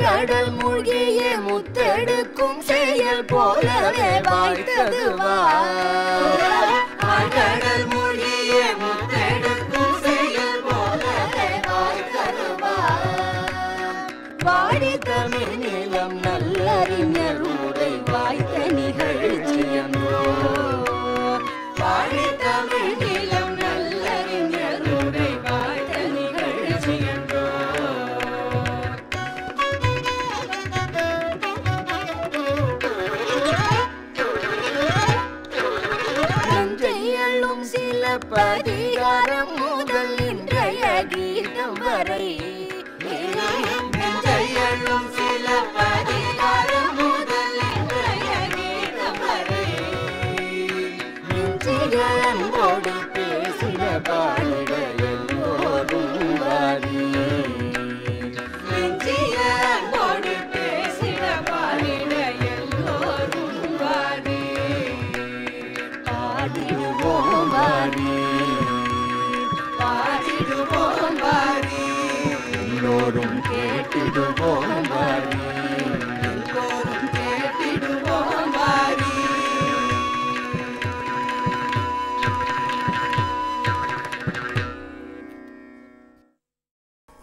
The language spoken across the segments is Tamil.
கடல் மூழ்கிய முத்தெடுக்கும் செயல் போலவே வாய்த்தது வா. கடல் மூழ்கிய முத்தெடுக்கும் செயல் போலவே வாய்த்தது வா. பாடி தமிழ் நிலம் நல்லறிஞர் உரை வாய்த்த நிகழ்ச்சியம். பாடி தமிழ் நிலம் நல்லறிஞர் உரை வாய்த்த நிகழ்ச்சியம். परिगारम मुदल इंद्रय गीतम वरे जयलुम सिल परिगारम मुदल इंद्रय गीतम वरे मिंचिगन बोडी पेसिल बालिगल ओरुवारी मिंचिगन बोडी पेसिल बालिगल ओरुवारी आदिवो वारी लोरुं केटिडुवों वारी लोरुं केटिडुवों वारी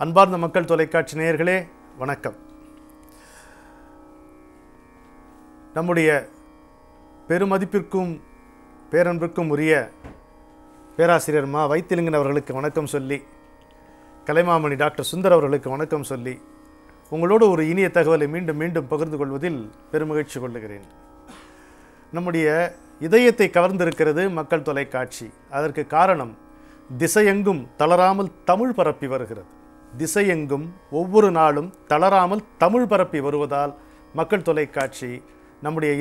அன்பார்ந்த மக்கள் தொலைக்காட்சி நேயர்களே வணக்கம். நம்முடைய பெருமதிப்பிற்கும் பேரன்பிற்கும் உரிய பேராசிரியர் மா வைத்திலிங்கன் அவர்களுக்கு வணக்கம் சொல்லி கலைமாமணி டாக்டர் சுந்தர் அவர்களுக்கு வணக்கம் சொல்லி உங்களோடு ஒரு இனிய தகவலை மீண்டும் மீண்டும் பகிர்ந்து கொள்வதில் பெருமகிழ்ச்சி கொள்கிறேன். நம்முடைய இதயத்தை கவர்ந்திருக்கிறது மக்கள் தொலைக்காட்சி. அதற்கு காரணம் திசையெங்கும் தளராமல் தமிழ் பரப்பி வருகிறது. திசையெங்கும் ஒவ்வொரு நாளும் தளராமல் தமிழ் பரப்பி வருவதால் மக்கள் தொலைக்காட்சி நம்முடைய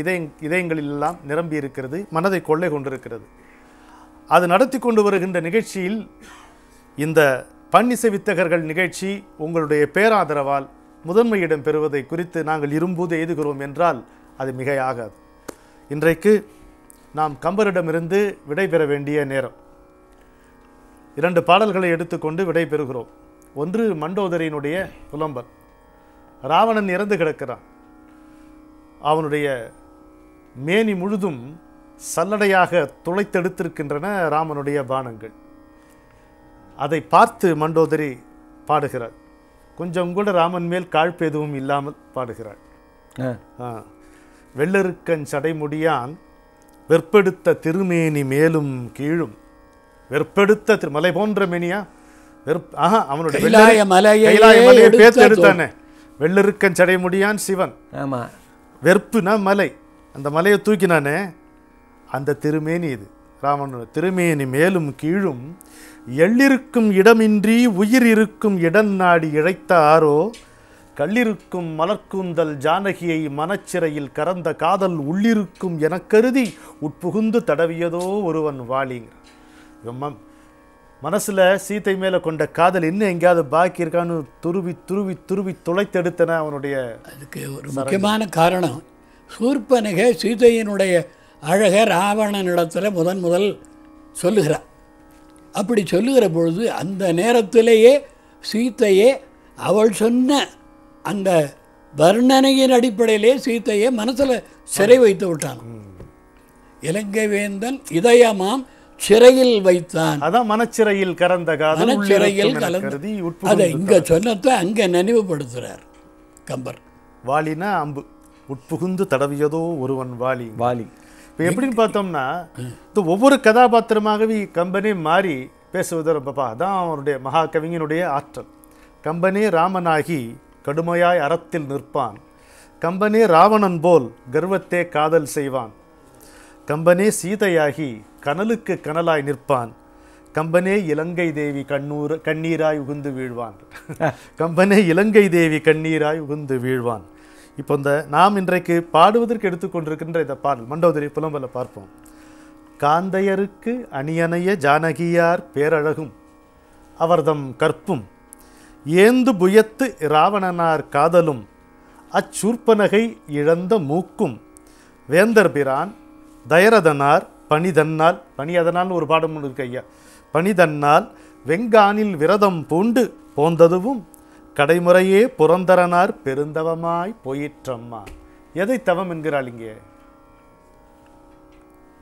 இதயங்களிலெல்லாம் நிரம்பி இருக்கிறது, மனதை கொள்ளை கொண்டிருக்கிறது. அது நடத்தி கொண்டு வருகின்ற நிகழ்ச்சியில் இந்த பன்னிசை வித்தகர்கள் நிகழ்ச்சி உங்களுடைய பேராதரவால் முதன்மையிடம் பெறுவதை குறித்து நாங்கள் இரும்போது எழுதுகிறோம் என்றால் அது மிகையாகாது. இன்றைக்கு நாம் கம்பரிடமிருந்து விடைபெற வேண்டிய நேரம். 2 பாடல்களை எடுத்துக்கொண்டு விடைபெறுகிறோம். ஒன்று மண்டோதரியினுடைய புலம்பல். ராவணன் இறந்து கிடக்கிறான். அவனுடைய மேனி முழுதும் சல்லடையாக துளைத்தெடுத்திருக்கின்றன ராமனுடைய பானங்கள். அதை பார்த்து மண்டோதரி பாடுகிறாள். கொஞ்சம் கூட ராமன் மேல் காழ்ப்பு எதுவும் இல்லாமல் பாடுகிறாள். வெள்ளருக்கன் சடைமுடியான் வெற்பெடுத்த திருமேனி மேலும் கீழும் வெற்பெடுத்த திருமலை போன்ற மேனியா அவனுடைய எடுத்தானே வெள்ளருக்கன் சடைமுடியான் சிவன். வெற்புனா மலை, அந்த மலையை தூக்கினானே அந்த திருமேனி இது ராமனோட திருமேனி மேலும் கீழும் எள்ளிருக்கும் இடமின்றி உயிர் இருக்கும் இடன் நாடி இழைத்தாரோ கள்ளிருக்கும் மலர்க்கூந்தல் ஜானகியை மனச்சிறையில் கறந்த காதல் உள்ளிருக்கும் என கருதி உட்புகுந்து தடவியதோ ஒருவன் வாலிங்க. மனசில் சீத்தை மேலே கொண்ட காதல் இன்னும் எங்கேயாவது பாக்கி இருக்கான்னு துருவி துருவி துருவி துளைத்தெடுத்தன அவனுடைய. அதுக்கு ஒரு முக்கியமான காரணம் சூர்பனகை சீதையினுடைய அழகை ராவணனிடத்தில் முதன் முதல் சொல்லுகிறார். அப்படி சொல்லுகிற பொழுது அந்த நேரத்திலேயே சீத்தையே அவள் சொன்ன அந்த வர்ணனையின் அடிப்படையிலே சீத்தையை மனசில் சிறை வைத்து விட்டான். இலங்கை வேந்தன் இதயமாம் சிறையில் வைத்தான். அதான் மனச்சிறையில் கறந்த மனச்சிறையில் கலந்து அதை இங்கே சொன்னத்தை அங்கே நினைவுபடுத்துகிறார் கம்பர். வாலினா அம்பு உட்புகுந்து தடவியதோ ஒருவன் வாலி வாலி. இப்போ எப்படின்னு பார்த்தோம்னா இந்த ஒவ்வொரு கதாபாத்திரமாகவே கம்பனே மாறி பேசுவது ரொம்பப்பா. அதான் அவனுடைய மகாகவிஞனுடைய ஆற்றல். கம்பனே ராமனாகி கடுமையாய் அறத்தில் நிற்பான். கம்பனே ராவணன் போல் கர்வத்தே காதல் செய்வான். கம்பனே சீதையாகி கனலுக்கு கனலாய் நிற்பான். கம்பனே இலங்கை தேவி கண்ணீராய் உகுந்து வீழ்வான். கம்பனே இலங்கை தேவி கண்ணீராய் உகுந்து வீழ்வான். இப்போ இந்த நாம் இன்றைக்கு பாடுவதற்கு எடுத்துக்கொண்டிருக்கின்ற இந்த பாடல் மண்டோதரி புலம்பல பார்ப்போம். காந்தையருக்கு அணியணைய ஜானகியார் பேரழகும் அவர்தம் கற்பும் ஏந்து புயத்து இராவணனார் காதலும் அச்சூர்பனகை இழந்த மூக்கும் வேந்தர் பிரான் தயரதனார் பணிதன்னால் பணியதனால் ஒரு பாடம் ஒன்று இருக்கு ஐயா. பணிதன்னால் வெங்கானில் விரதம் பூண்டு போந்ததுவும் கடைமுறையே புரந்தரனார் பெருந்தவமாய் போயிற்றம்மா. எதை தவம் என்கிறாள் இங்கே?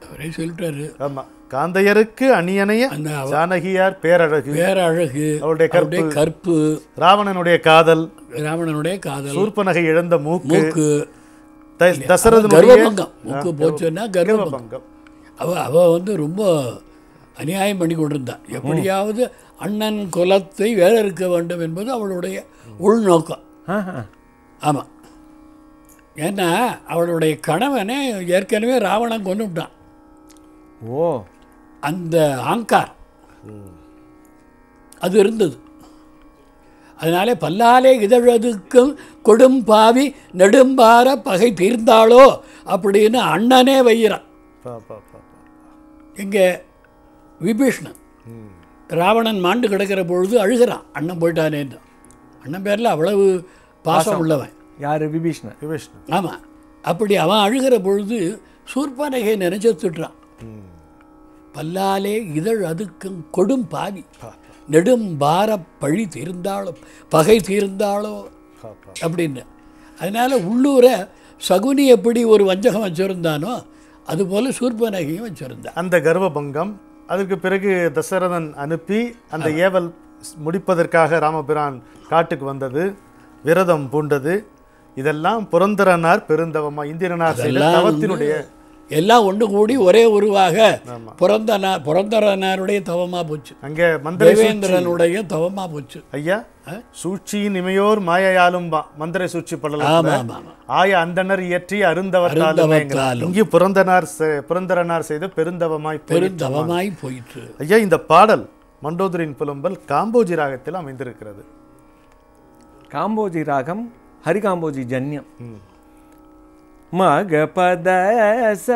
அவரே சொல்லிட்டாரு. ஆமாம், காந்தையருக்கு அணியணைய ஜானகியார் பேரழகு, பேரழகு அவருடைய கற்பு கற்பு, ராவணனுடைய காதல், ராவணனுடைய காதல், சூர்பனகை இழந்த மூக்கு, தசரதனுடைய மூக்கு போச்சுன்னா கர்வபங்கம். அவ வந்து ரொம்ப அநியாயம் பண்ணி கொண்டிருந்தான். எப்படியாவது அண்ணன் குலத்தை வேற இருக்க வேண்டும் என்பது அவளுடைய உள்நோக்கம். ஆமாம், ஏன்னா அவளுடைய கணவனை ஏற்கனவே ராவணன் கொண்டு விட்டான். ஓ, அந்த ஆங்கார் அது இருந்தது. அதனாலே பல்லாலே இதழதுக்கும் கொடும்பாவி நெடும்பார பகை தீர்ந்தாளோ அப்படின்னு அண்ணனே வையிறான். இங்கே விபீஷ்ணன் ராவணன் மாண்டு கிடக்கிற பொழுது அழுகிறான், அண்ணன் போயிட்டானேன்னு. அண்ணன் பேரில் அவ்வளவு பாசம் உள்ளவன் யார்? விபீஷ்ணன். விபீஷ்ணன், ஆமாம். அப்படி அவன் அழுகிற பொழுது சூர்பனகை நினைச்சுட்டுறான். பல்லாலே இதழ் அதுக்கும் கொடும் பாவி நெடும் பார பழி தீர்ந்தாலும் பகை தீர்ந்தாலோ அப்படின்னு. அதனால் உள்ளூரை சகுனி எப்படி ஒரு வஞ்சகம் வச்சுருந்தானோ அதுபோல் சூர்பனகையும் வச்சுருந்தான். அந்த கர்வபங்கம். அதற்கு பிறகு தசரதன் அனுப்பி அந்த ஏவல் முடிப்பதற்காக ராமபிரான் காட்டுக்கு வந்தது, விரதம் பூண்டது. இதெல்லாம் புரந்தரனார் பெருந்தவமா இந்திரனார் தவத்தினுடைய எல்லாம் ஒன்று கூடி ஒரே உருவாக புரந்தரனாருடைய தவமா போச்சு. அங்கே மந்திரவேந்திரனுடைய தவமா போச்சு. ஐயா, சூழ்ச்சியின் இமையோர் மாயையாலும் மந்திர சூழ்ச்சி படலாம் ஆய அந்தனர் இயற்றி அருந்தவத்தாலும் இங்கு புரந்தரனார் செய்த பெருந்தவமாய் பெருந்தவமாய் போயிற்று. ஐயா, இந்த பாடல் மண்டோதரின் புலம்பல் காம்போஜி ராகத்தில் அமைந்திருக்கிறது. காம்போஜி ராகம் ஹரிகாம்போஜி ஜன்யம். மகபதச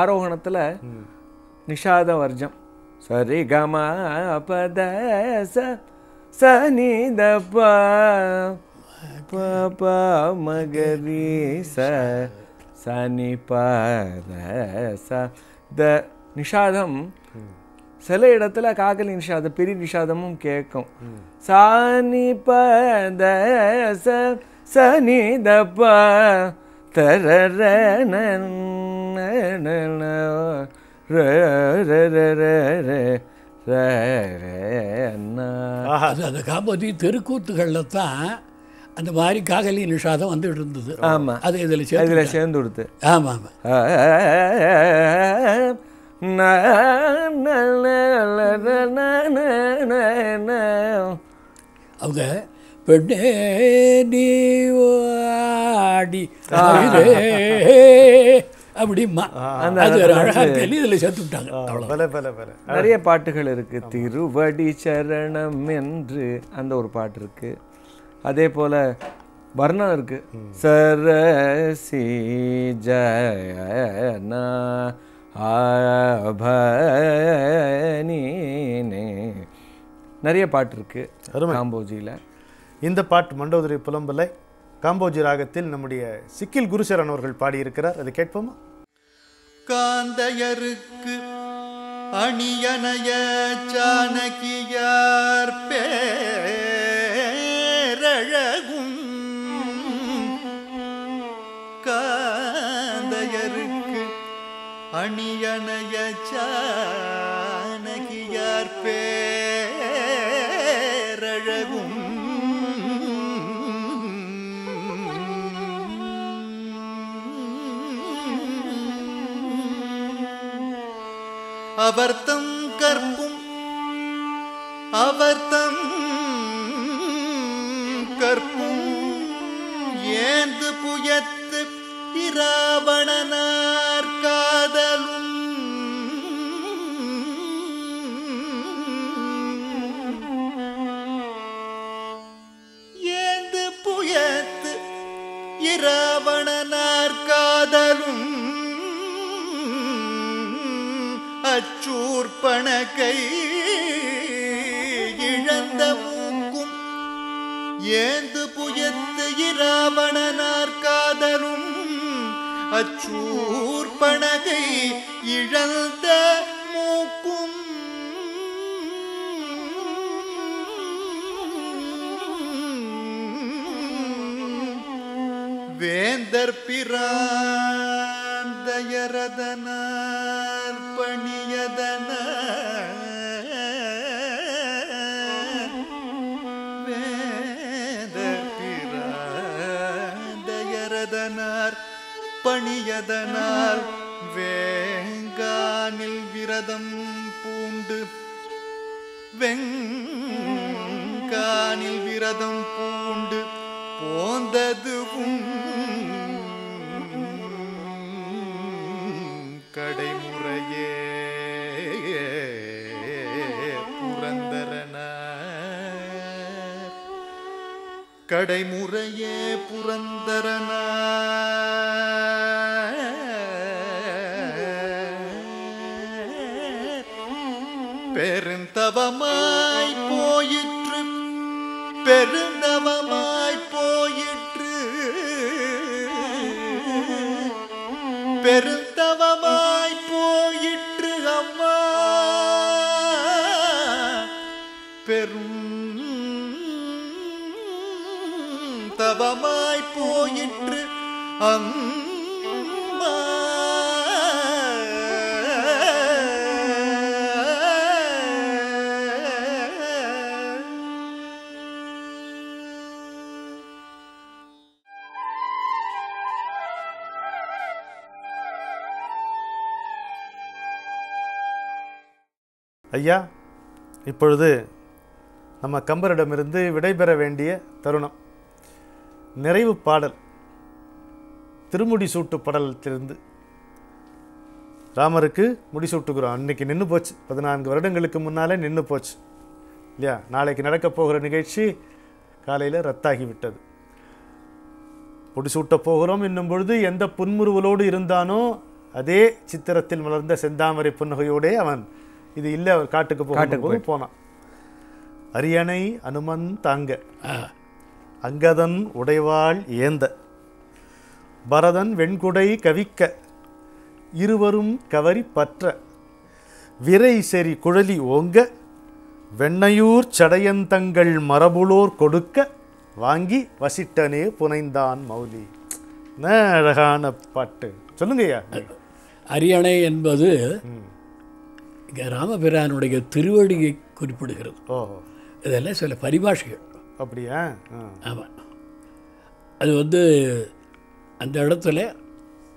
ஆரோகணத்தில் நிஷாத வர்ஜம் சரி கமபதச சனித ப மகரி சனி பதச த நிஷாதம். சில இடத்துல காக்கலி நிஷாதம் பெரிய நிஷாதமும் கேட்கும். சாணி பத சனி தப்ப அந்த காம்போஜி தெருக்கூத்துகளில் தான் அந்த மாதிரி காகலி நிஷாதம் வந்துட்டு இருந்தது. ஆமாம், அது இதில் சேர்ந்து கொடுத்து. ஆமாம் ஆமாம். அவங்க பெண்ணே நீ ஆடி அப்படிமா இதில் சேர்த்துட்டாங்க. நிறைய பாட்டுகள் இருக்கு. திருவடி சரணம் என்று அந்த ஒரு பாட்டு இருக்கு. அதே போல வர்ணம் இருக்கு. சரசி ஜயனா நிறைய பாட்டு இருக்கு காம்போஜியில். இந்த பாட்டு மண்டோதரி புலம்பலை காம்போஜி ராகத்தில் நம்முடைய சிக்கில் குருசரன் அவர்கள் பாடியிருக்கிறார். அதை கேட்போமா? காந்தையருக்கு அணியணைய ஜானகியார் பேரழகும் காந்தையருக்கு அணியணைய ஜானகியார் பேரழகும் அவர்தம் கற்பும் அவர்தம் கற்பும் ஏந்து புயத்து இராவணனார் காதலும் ஏந்து புயத்து இராவணனார் காதலும் அச்சூர்பனகை இழந்த மூக்கும் ஏந்து புயத்து இராவணனார் காதலும் அச்சூர்பனகை இழந்த மூக்கும் வேந்தர் பிராந்தயரதனார் பணியதனார் வேந்தர் பிராந்தயரதனார் பணியதனார் வேங்கானில் விரதம் பூண்டு வெங்கானில் விரதம் பூண்டு போந்ததுவும் கடைமுறையே புரந்தரனார் கடைமுறையே புரந்தரனார் பெருந்தவமாய் போயிற்று பெருந்தவமாய் போயிற்று பெருந்தவமாய் போயிற்று அம்மா பெரும் தவமாய் போயிற்று அம்மா ஐயா, இப்பொழுது நம்ம கம்பரிடமிருந்து விடைபெற வேண்டிய தருணம். நிறைவு பாடல் திருமுடி சூட்டு பாடலிலிருந்து ராமருக்கு முடிசூட்டுகிறோம். அன்றைக்கி நின்று போச்சு, 14 வருடங்களுக்கு முன்னாலே நின்று போச்சு இல்லையா. நாளைக்கு நடக்கப் போகிற நிகழ்ச்சி காலையில் ரத்தாகிவிட்டது. முடிசூட்ட போகிறோம் என்னும் பொழுது எந்த புன்முறுவலோடு இருந்தானோ அதே சித்திரத்தில் மலர்ந்த செந்தாமரை புன்னகையோடே அவன் இது இல்லை, அவர் காட்டுக்கு போனான். அரியணை அனுமன் தாங்க அங்கதன் உடைவாள் ஏந்த பரதன் வெண்குடை கவிக்க இருவரும் கவரி பற்ற விரை செறி குழலி ஓங்க வெண்ணையூர் சடையந்தங்கள் மரபுளோர் கொடுக்க வாங்கி வசிட்டனே புனைந்தான் மௌலி. அழகான பாட்டு சொல்லுங்கய்யா. அரியணை என்பது இங்கே ராமபிரானுடைய திருவடியை குறிப்பிடுகிறது. இதெல்லாம் சில பரிபாஷைகள். அப்படியா? ஆமாம். அது அந்த இடத்துல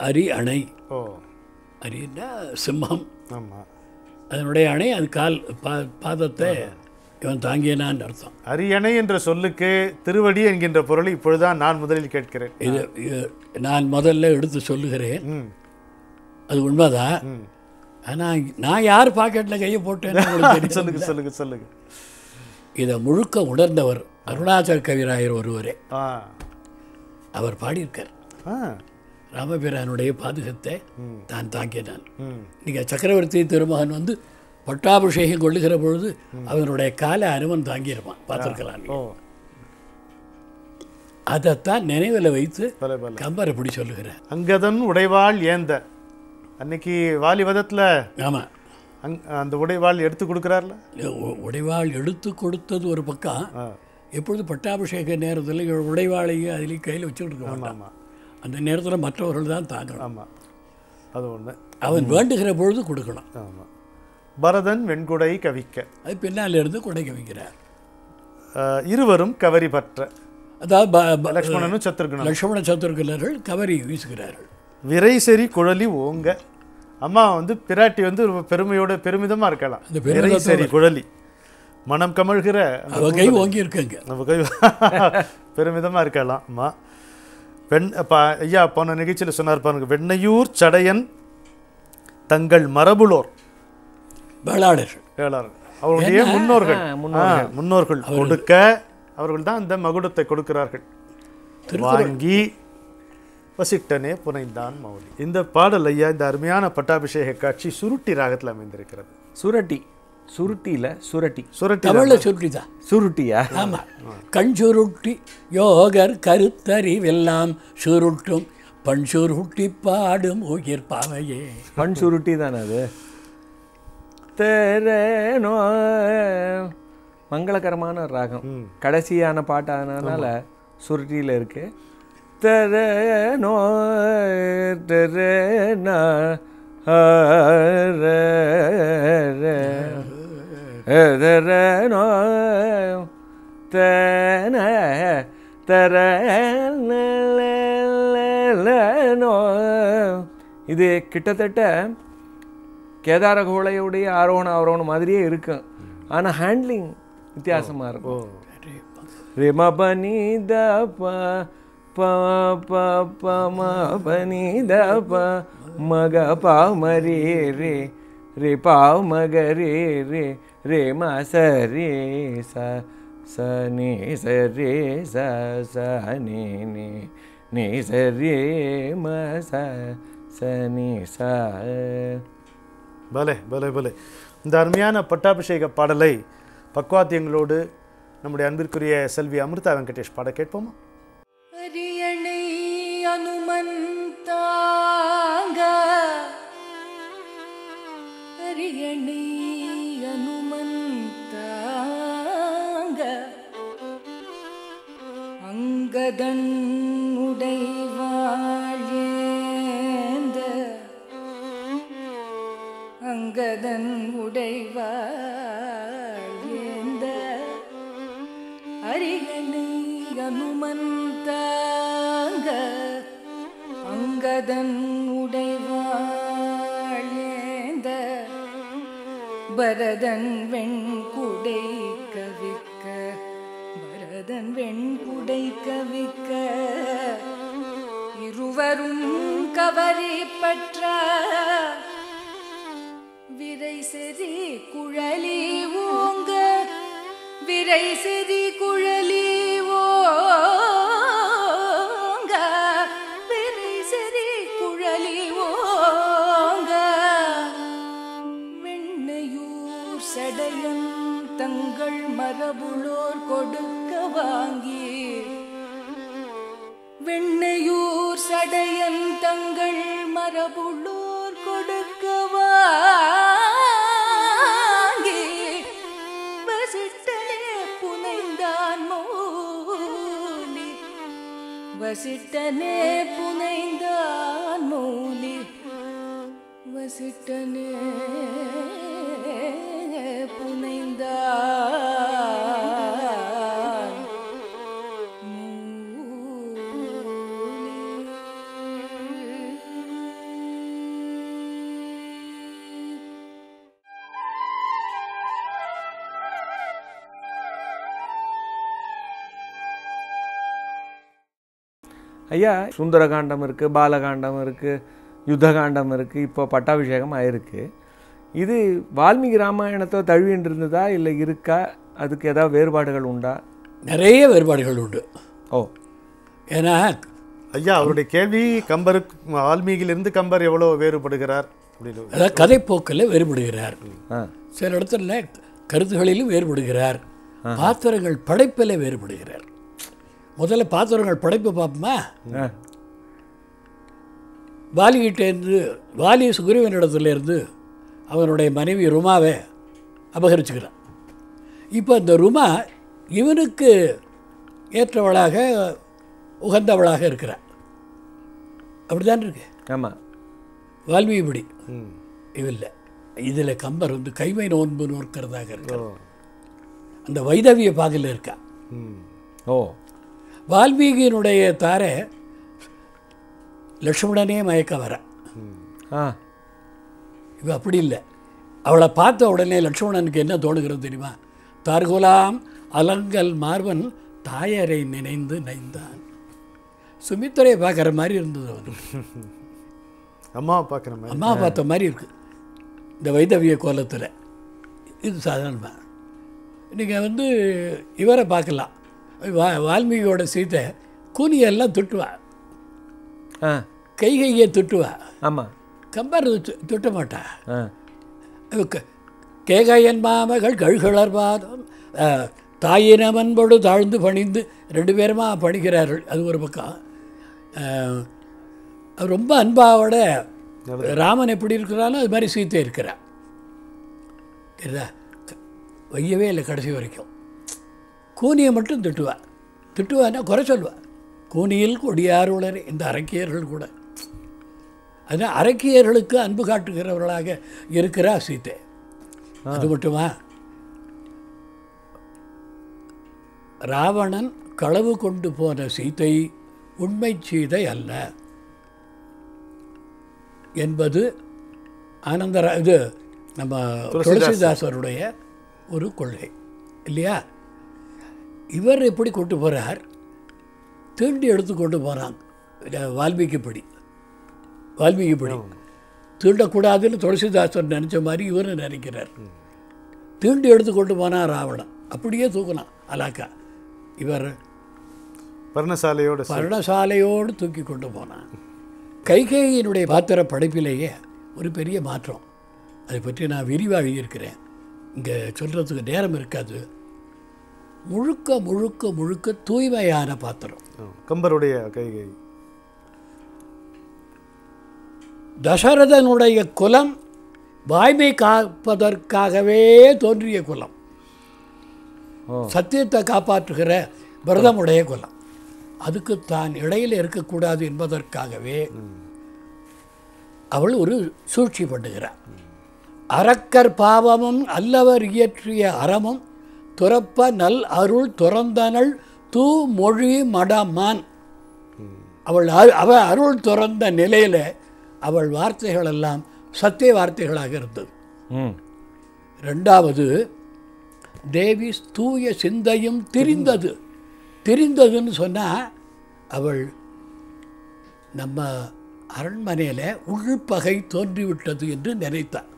அரி அணை, அரின்னா சிம்மம், அதனுடைய அணை, அது கால் பாதத்தை இவன் தாங்கியனான்னு அர்த்தம். அரியணை என்ற சொல்லுக்கு திருவடி என்கின்ற பொருளை இப்பொழுதுதான் நான் முதலில் கேட்கிறேன். இது நான் முதல்ல எடுத்து சொல்லுகிறேன். அது உண்மைதான். ஆனால் நான் யார் பாக்கெட்டில் கையை போட்டேன்னு சொல்லுங்க. இதை முழுக்க உணர்ந்தவர் அருணாச்சல் கவிராயர் ஒருவரே. அவர் பாடியிருக்கார், ராமபிரானுடைய பாதுகத்தை தான் தாங்கினான். நீங்கள் சக்கரவர்த்தி திருமகன் பட்டாபிஷேகம் கொள்ளுகிற பொழுது அவனுடைய காலை அனுமன் தாங்கியிருப்பான், பார்த்துருக்கலாம். அதைத்தான் நினைவில் வைத்து கம்பர் இப்படி சொல்லுகிறார், அங்கதன் உடைவாள் ஏந்த. அன்னைக்கு வாலிவதத்தில் ஆமாம் அந்த உடைவாள் எடுத்து கொடுக்குறாருல. உடைவாள் எடுத்து கொடுத்தது ஒரு பக்கம். எப்பொழுது பட்டாபிஷேக நேரத்தில் உடைவாளையும் அதுலேயும் கையில் வச்சுக்கிட்டு இருக்க மாட்டாமா. அந்த நேரத்தில் மற்றவர்கள் தான் தாங்கணும். ஆமாம், அது ஒன்று. அவன் வேண்டுகிற பொழுது கொடுக்கணும். ஆமாம். பரதன் வெண்குடை கவிக்க, அது பின்னால் இருந்து குடை கவிக்கிறார். இருவரும் கவரி பற்ற, அதாவது லக்ஷ்மணனும் சத்ருகனும், லக்ஷ்மண சத்ருகனர்கள் கவரி வீசுகிறார்கள். விரை செறி குழலி ஓங்க. அம்மா பிராட்டி பெருமையோட பெருமிதமாக இருக்கலாம். இந்த விரை செறி குழலி மனம் கமழ்கிற கை ஓங்கி இருக்காங்க, நம்ம கை பெருமிதமாக இருக்கலாம். அம்மா ஐயா போன நிகழ்ச்சியில் சொன்னார் பாருங்க, வெண்ணையூர் சடையன் தங்கள் மரபுளோர் வேளாளர்கள், அவருடைய முன்னோர்கள் கொடுக்க, அவர்கள் தான் இந்த மகுடத்தை கொடுக்கிறார்கள், வாங்கி வசிட்டனே புனைந்தான் மௌலி. இந்த பாடல் ஐயா, இந்த அருமையான பட்டாபிஷேக காட்சி சுருட்டி ராகத்தில் அமைந்திருக்கிறது. சுருட்டி சுருட்டியில் சுரட்டி சுரட்டி தமிழில் சுருட்டி தான். சுருட்டியா? ஆமாம். கண் சுருட்டி யோகர் கருத்தறிவெல்லாம் சுருட்டும் பண் சுருட்டி பாடும் உயிர் பாவையே. பண் சுருட்டி தானே அது. தேரேனோ மங்களகரமான ராகம், கடைசியான பாட்டானதுனால சுருட்டியில் இருக்குது. tere no tere na re tere no tere tere le le no. இது கிட்டத்தட்ட கேதார கோளையுடைய ஆரோகண அவரோகணம் மாதிரியே இருக்கு, ஆனால் ஹேண்ட்லிங் வித்தியாசமாக இருக்கும். ரெம பனி த ப ப ப ப ம பனி த ப மக ப ம ரே ரே ரே ப மக ரே ரே ரே ம ச ரே ச ச நி ச ரே ச ச நி நி நி ச ரே ம ச स नि सा भले भले भले दरमियान पट्टाभिषेक पाडलै पक्वाद्यங்களோடு நம்முடைய அன்பிற்குரிய செல்வி அமிர்தா வெங்கடேஷ் பாட கேட்போமா. அரியணை அனுமந்தாங்க அரியணை அனுமந்தாங்க அங்கதன் உடைவாழே அங்கதன் உடைவாழ்ந்த அரியணை அனுமந்தாங்க அங்கதன் உடைவாழ்ந்த பரதன் வெண்குடை கவிக்க பரதன் வெண்குடை கவிக்க இருவரும் கவரி பற்றா விரை செறி குழலி ஓங்க விரை செறி குழலி ஓங்க விரை செறி குழலி ஓங்க வெண்ணையூர் சடையன் தங்கள் மரபுளோர் கொடுக்க வாங்கி வெண்ணையூர் சடையன் தங்கள் மரபுளோர் கொடுக்க வசிட்டனே புனைந்தான் மௌலி வசிட்டனே புனைந்தான் மௌலி. ஐயா சுந்தரகாண்டம் இருக்குது, பாலகாண்டம் இருக்குது, யுத்தகாண்டம் இருக்குது, இப்போ பட்டாபிஷேகம் ஆயிருக்கு. இது வால்மீகி ராமாயணத்தை தழுவின்னு இருந்ததா இல்லை இருக்கா? அதுக்கு ஏதாவது வேறுபாடுகள் உண்டா? நிறைய வேறுபாடுகள் உண்டு. ஓ, ஏன்னா ஐயா அவருடைய கேள்வி கம்பருக்கு வால்மீகிலிருந்து கம்பர் எவ்வளோ வேறுபடுகிறார் அப்படின்னு, அதாவது கதைப்போக்கில் வேறுபடுகிறார், சில இடத்துல கருத்துகளிலும் வேறுபடுகிறார், பாத்திரங்கள் படைப்பில் வேறுபடுகிறார். முதல்ல பாத்திரங்கள் படைப்பு பார்ப்போமா? வாலிகிட்டேருந்து வாலி சுக்ரீவன் இடத்துலேருந்து அவனுடைய மனைவி ருமாவை அபகரிச்சுக்கிறான். இப்போ இந்த ருமா இவனுக்கு ஏற்றவளாக உகந்தவளாக இருக்கிறான். அப்படி தான் இருக்கு. ஆமாம், வால்மீபடி இதில் இதில் கம்பர் வந்து கைமை நோன்பு நோக்கிறதாக இருக்கிறான். அந்த வைதவிய பாதையில் இருக்கான். ஓ, வால்மீகியினுடைய தாரை லட்சுமணனே மயக்க வர, இவ அப்படி இல்லை. அவளை பார்த்த உடனே லட்சுமணனுக்கு என்ன தோணுகிறது தெரியுமா? தார்குலாம் அலங்கல் மார்வன் தாயரை நினைந்து நைந்தான். சுமித்துரையை பார்க்குற மாதிரி இருந்தது, அவன் அம்மா பார்க்குற மாதிரி, அம்மா பார்த்த மாதிரி இருக்கு இந்த வைதவிய கோலத்தில். இது சாதாரணமாக நீங்கள் வந்து இவரை பார்க்கலாம். வால்மீகியோட சீத்தை கூனியெல்லாம் துட்டுவா, கைகையை துட்டுவா. ஆமாம், கம்பர் துட்ட மாட்டா. கேகையன் மாமகள் கழுகளர் பாதம் தாயினமன்போடு தாழ்ந்து பணிந்து ரெண்டு பேருமா பணிக்கிறார்கள். அது ஒரு பக்கம். ரொம்ப அன்பாவோட ராமன் எப்படி இருக்கிறாலும் அது மாதிரி சீத்தை இருக்கிறான். தெரியுதா? வையவே இல்லை கடைசி வரைக்கும். கூனியை மட்டும் திட்டுவா. திட்டுவான்னா குறை சொல்லுவா, கோணியில் கொடியாருளர் இந்த அரக்கியர்கள் கூட. அதனால் அரக்கியர்களுக்கு அன்பு காட்டுகிறவர்களாக இருக்கிறார் சீத்தை. அது மட்டுமா, ராவணன் களவு கொண்டு போன சீத்தை உண்மை சீதை அல்ல என்பது ஆனந்தரா இது நம்ம துளசிதாசருடைய ஒரு கொள்கை இல்லையா. இவர் எப்படி கொண்டு போகிறார், தீண்டி எடுத்து கொண்டு போகிறாங்க வால்மீகிப்படி. வால்மீகிப்படி தீண்டக்கூடாதுன்னு துளசிதாசர் நினச்ச மாதிரி இவர் நினைக்கிறார். தீண்டி எடுத்து கொண்டு போனால் ராவணன் அப்படியே தூக்கினான் அலாக்கா. இவர் பர்ணசாலையோடு தூக்கி கொண்டு போனான். கைகேயினுடைய பாத்திர படைப்பிலேயே ஒரு பெரிய மாற்றம், அதை பற்றி நான் விரிவாக இருக்கிறேன். இங்கே சொல்கிறதுக்கு நேரம் இருக்காது. முழுக்க முழுக்க முழுக்க தூய்மையான பாத்திரம் கம்பருடைய கைகேயி. தசரதனுடைய குலம் வாய்மை காப்பதற்காகவே தோன்றிய குலம், சத்தியத்தை காப்பாற்றுகிற விரதமுடைய குலம். அதுக்கு தான் இடையில் இருக்கக்கூடாது என்பதற்காகவே அவள் ஒரு சூழ்ச்சி பண்ணுகிறாள். அரக்கர் பாவமும் அல்லவர் இயற்றிய அறமும் துறப்ப நல் அருள் துறந்தனள் தூ மொழி மடமான். அவள் அவள் அருள் துறந்த நிலையில் அவள் வார்த்தைகளெல்லாம் சத்திய வார்த்தைகளாக இருந்தது. ரெண்டாவது, தேவி தூய சிந்தையும் தெரிந்தது. தெரிந்ததுன்னு சொன்னால் அவள் நம்ம அரண்மனையில் உள்பகை தோன்றிவிட்டது என்று நினைத்தாள்.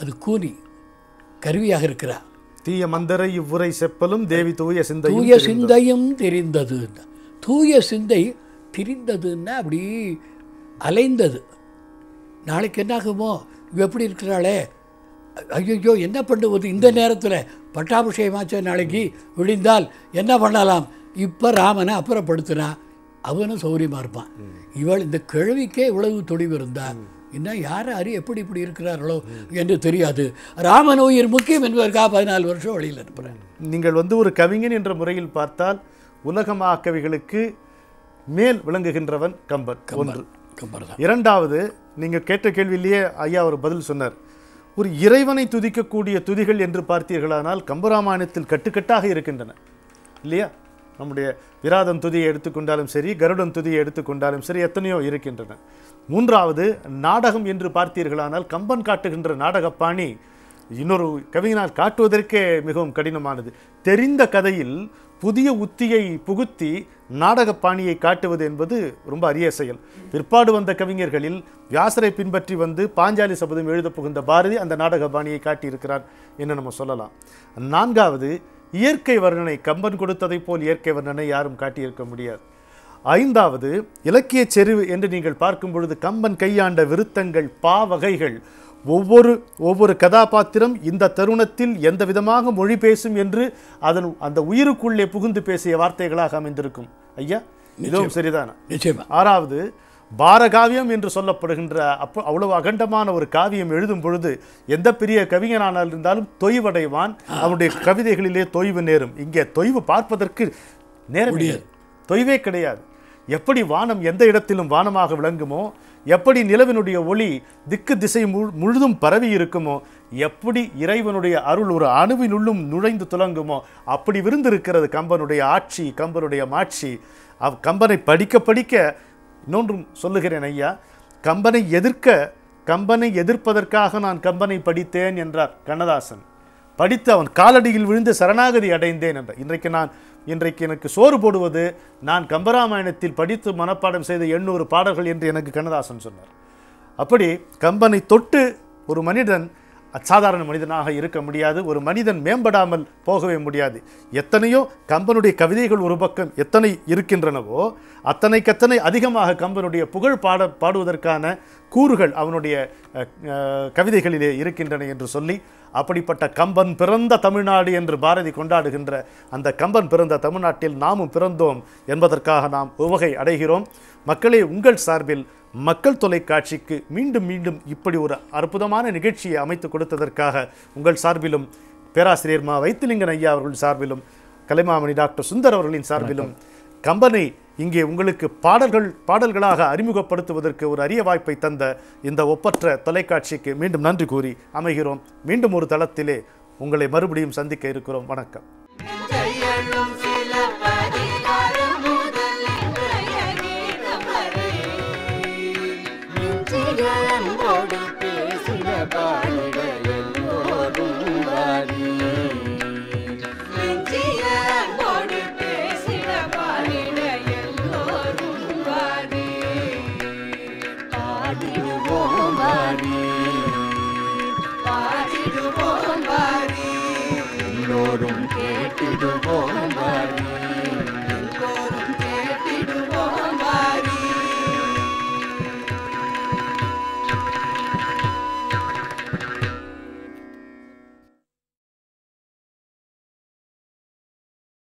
அது கூனி கருவியாக இருக்கிறார். தீய மந்தரை இவ்வுரை செப்பலும் தேவி தூய சிந்தை தூய சிந்தையும் தெரிந்தது. தூய சிந்தை தெரிந்ததுன்னா அப்படி அலைந்தது. நாளைக்கு என்னாகுமோ, இவ எப்படி இருக்கிறாளே, ஐயோ என்ன பண்ணுவது இந்த நேரத்தில், பட்டாபிஷேகமாச்ச நாளைக்கு விழிந்தால் என்ன பண்ணலாம், இப்போ ராமனை அப்புறப்படுத்தினா அவனும் சௌரியமாக இருப்பான். இவள் இந்த கிழவிக்கே இவ்வளவு தொழிவு இருந்தான். இன்னும் யார் யார் எப்படி இப்படி இருக்கிறார்களோ என்று தெரியாது. ராமன் உயிர் முக்கியம் என்பதற்காக 14 வருஷம் வழியில் இருப்பார். நீங்கள் ஒரு கவிஞன் என்ற முறையில் பார்த்தால் உலகமா கவிகளுக்கு மேல் விளங்குகின்றவன் கம்பர். கம்பர் தான். இரண்டாவது, நீங்கள் கேட்ட கேள்வியிலேயே ஐயா ஒரு பதில் சொன்னார். ஒரு இறைவனை துதிக்கக்கூடிய துதிகள் என்று பார்த்தீர்களானால் கம்பராமாயணத்தில் கட்டுக்கட்டாக இருக்கின்றன இல்லையா. நம்முடைய விராதம் துதியை எடுத்துக்கொண்டாலும் சரி, கருடன் துதியை எடுத்துக்கொண்டாலும் சரி, எத்தனையோ இருக்கின்றன. மூன்றாவது, நாடகம் என்று பார்த்தீர்களானால் கம்பன் காட்டுகின்ற நாடகப்பாணி இன்னொரு கவிஞனால் காட்டுவதற்கே மிகவும் கடினமானது. தெரிந்த கதையில் புதிய உத்தியை புகுத்தி நாடகப்பாணியை காட்டுவது என்பது ரொம்ப அரிய செயல். பிற்பாடு வந்த கவிஞர்களில் வியாசரை பின்பற்றி வந்து பாஞ்சாலி சபதம் எழுத புகுந்த பாரதி அந்த நாடகப்பாணியை காட்டியிருக்கிறார் என்று நம்ம சொல்லலாம். நான்காவது, இயற்கை வர்ணனை கம்பன் கொடுத்ததை போல் இயற்கை வர்ணனை யாரும் காட்டியிருக்க முடியாது. ஐந்தாவது, இலக்கிய செறிவு என்று நீங்கள் பார்க்கும் பொழுது கம்பன் கையாண்ட விருத்தங்கள் பாவகைகள் ஒவ்வொரு கதாபாத்திரம் இந்த தருணத்தில் எந்த விதமாக மொழி பேசும் என்று அதன் அந்த உயிருக்குள்ளே புகுந்து பேசிய வார்த்தைகளாக அமைந்திருக்கும். ஐயா இதுவும் சரிதானா? ஆறாவது, பாரகாவியம் என்று சொல்லப்படுகின்ற அவ்வளவு அகண்டமான ஒரு காவியம் எழுதும் பொழுது எந்த பெரிய கவிஞனானால் இருந்தாலும் தொய்வடைவான், அவனுடைய கவிதைகளிலே தொய்வு நேரும். இங்கே தொய்வு பார்ப்பதற்கு நேரம் தொய்வே கிடையாது. எப்படி வானம் எந்த இடத்திலும் வானமாக விளங்குமோ, எப்படி நிலவினுடைய ஒளி திக்கு திசை முழுதும் பரவி இருக்குமோ, எப்படி இறைவனுடைய அருள் ஒரு அணுவினுள்ளும் நுழைந்து துலங்குமோ, அப்படி விருந்திருக்கிறது கம்பனுடைய ஆட்சி, கம்பனுடைய மாட்சி. கம்பனை படிக்க படிக்க இன்னொன்றும் சொல்லுகிறேன் ஐயா, கம்பனை எதிர்ப்பதற்காக நான் கம்பனை படித்தேன் என்றார் கண்ணதாசன். படித்து அவன் காலடியில் விழுந்து சரணாகதி அடைந்தேன் என்றார். இன்றைக்கு எனக்கு சோறு போடுவது நான் கம்பராமாயணத்தில் படித்து மனப்பாடம் செய்த 800 பாடல்கள் என்று எனக்கு கண்ணதாசன் சொன்னார். அப்படி கம்பனை தொட்டு ஒரு மனிதன் சாதாரண மனிதனாக இருக்க முடியாது, ஒரு மனிதன் மேம்படாமல் போகவே முடியாது. எத்தனையோ கம்பனுடைய கவிதைகள் ஒரு பக்கம் எத்தனை இருக்கின்றனவோ அத்தனைக்கத்தனை அதிகமாக கம்பனுடைய புகழ் பாடுவதற்கான கூறுகள் அவனுடைய கவிதைகளிலே இருக்கின்றன என்று சொல்லி, அப்படிப்பட்ட கம்பன் பிறந்த தமிழ்நாடு என்று பாரதி கொண்டாடுகின்ற அந்த கம்பன் பிறந்த தமிழ்நாட்டில் நாமும் பிறந்தோம் என்பதற்காக நாம் உவகை அடைகிறோம். மக்களே, உங்கள் சார்பில் மக்கள் தொலைக்காட்சிக்கு மீண்டும் மீண்டும் இப்படி ஒரு அற்புதமான நிகழ்ச்சியை அமைத்து கொடுத்ததற்காக உங்கள் சார்பிலும் பேராசிரியர் மா வைத்திலிங்கன் ஐயா அவர்கள் சார்பிலும் கலைமாமணி டாக்டர் சுந்தர் அவர்களின் சார்பிலும் கம்பனை இங்கே உங்களுக்கு பாடல்களாக அறிமுகப்படுத்துவதற்கு ஒரு அரிய வாய்ப்பை தந்த இந்த ஒப்பற்ற தொலைக்காட்சிக்கு மீண்டும் நன்றி கூறி அமைகிறோம். மீண்டும் ஒரு தளத்திலே உங்களை மறுபடியும் சந்திக்க இருக்கிறோம். வணக்கம். Don't